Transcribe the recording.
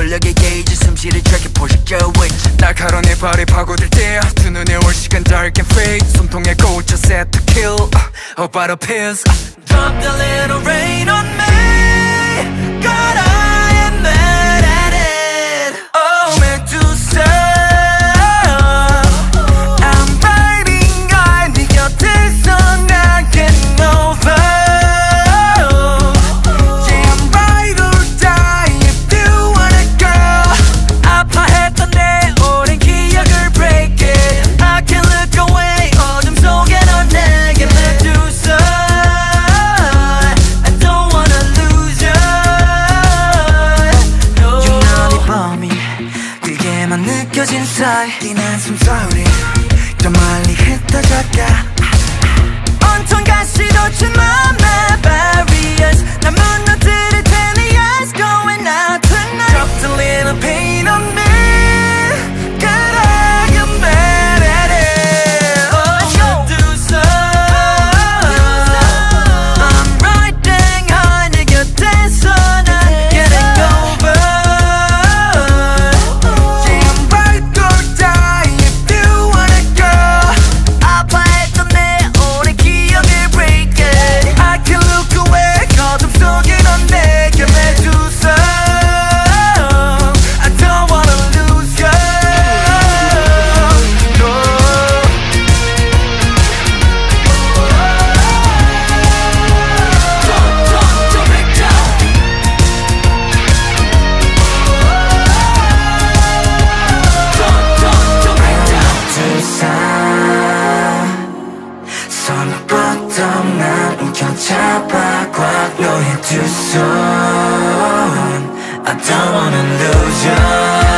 권력의 게이지 숨쉬를 트랙해 포식자 위치 날카로운 내 발에 파고들 때 두 눈에 올 시간 dark and fade 손통에 꽂혀 set to kill a bottle piss Drop the little rain on me God I am mad at it Oh Medusa 네 숨소리 더 멀리 흩어졌다 온통가 시도친 맘의 barriers 난 무너뜨릴 테니 eyes going out tonight Drop the little pain on me Too soon I don't wanna lose you